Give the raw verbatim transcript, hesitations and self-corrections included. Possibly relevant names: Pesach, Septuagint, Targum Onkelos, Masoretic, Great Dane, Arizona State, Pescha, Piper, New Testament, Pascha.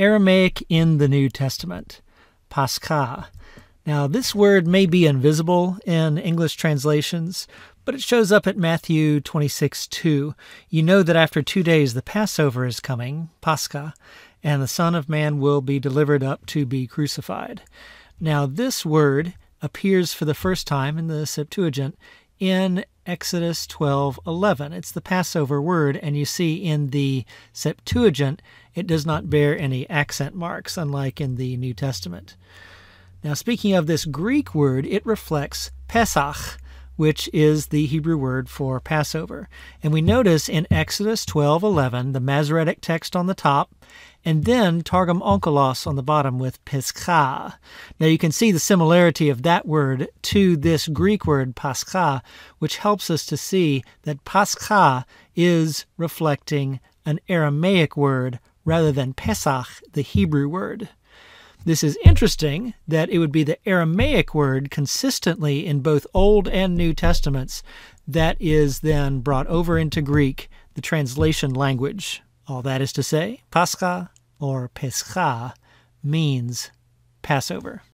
Aramaic in the New Testament, Pascha. Now, this word may be invisible in English translations, but it shows up at Matthew twenty-six two. You know that after two days the Passover is coming, Pascha, and the Son of Man will be delivered up to be crucified. Now, this word appears for the first time in the Septuagint in Exodus twelve eleven. It's the Passover word, and you see in the Septuagint it does not bear any accent marks, unlike in the New Testament. Now, speaking of this Greek word, it reflects Pesach, which is the Hebrew word for Passover. And we notice in Exodus twelve eleven, the Masoretic text on the top, and then Targum Onkelos on the bottom with Pescha. Now, you can see the similarity of that word to this Greek word Pascha, which helps us to see that Pascha is reflecting an Aramaic word rather than Pesach, the Hebrew word. This is interesting that it would be the Aramaic word consistently in both Old and New Testaments that is then brought over into Greek, the translation language. All that is to say, Pascha or Pescha means Passover.